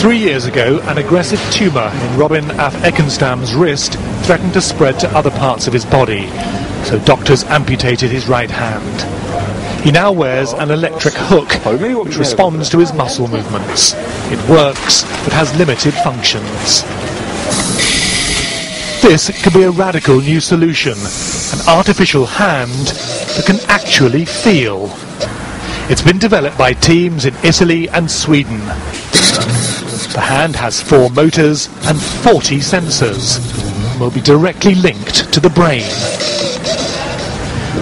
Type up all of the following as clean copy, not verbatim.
3 years ago, an aggressive tumour in Robin af Eckenstam's wrist threatened to spread to other parts of his body, so doctors amputated his right hand. He now wears an electric hook, which responds to his muscle movements. It works, but has limited functions. This could be a radical new solution, an artificial hand that can actually feel. It's been developed by teams in Italy and Sweden. The hand has 4 motors and 40 sensors and will be directly linked to the brain.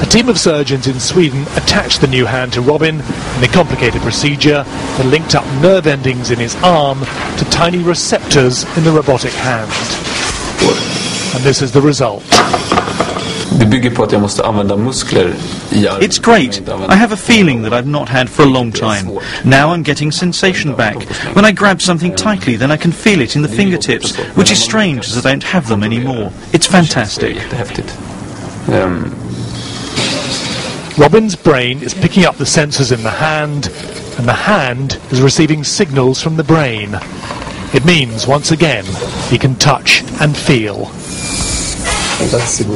A team of surgeons in Sweden attached the new hand to Robin in a complicated procedure that linked up nerve endings in his arm to tiny receptors in the robotic hand. And this is the result. It's great. I have a feeling that I've not had for a long time. Now I'm getting sensation back. When I grab something tightly, then I can feel it in the fingertips, which is strange as I don't have them anymore. It's fantastic. Robin's brain is picking up the sensors in the hand, and the hand is receiving signals from the brain. It means, once again, he can touch and feel. The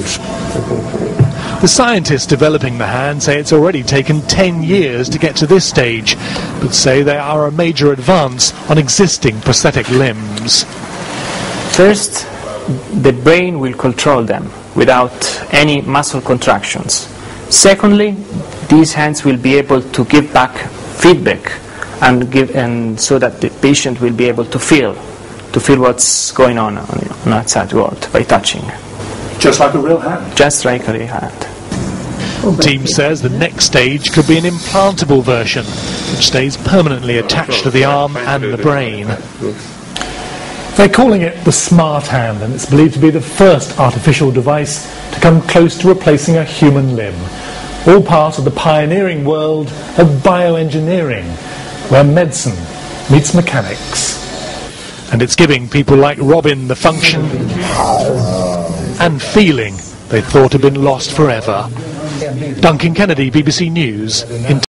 scientists developing the hand say it's already taken 10 years to get to this stage, but say they are a major advance on existing prosthetic limbs. First, the brain will control them without any muscle contractions. Secondly, these hands will be able to give back feedback and so that the patient will be able to feel what's going on outside the world by touching. Just like a real hand? Just like a real hand. The team says the next stage could be an implantable version, which stays permanently attached to the arm and the brain. They're calling it the smart hand, and it's believed to be the first artificial device to come close to replacing a human limb. All part of the pioneering world of bioengineering, where medicine meets mechanics. And it's giving people like Robin the function and feeling they thought had been lost forever. Duncan Kennedy, BBC News. In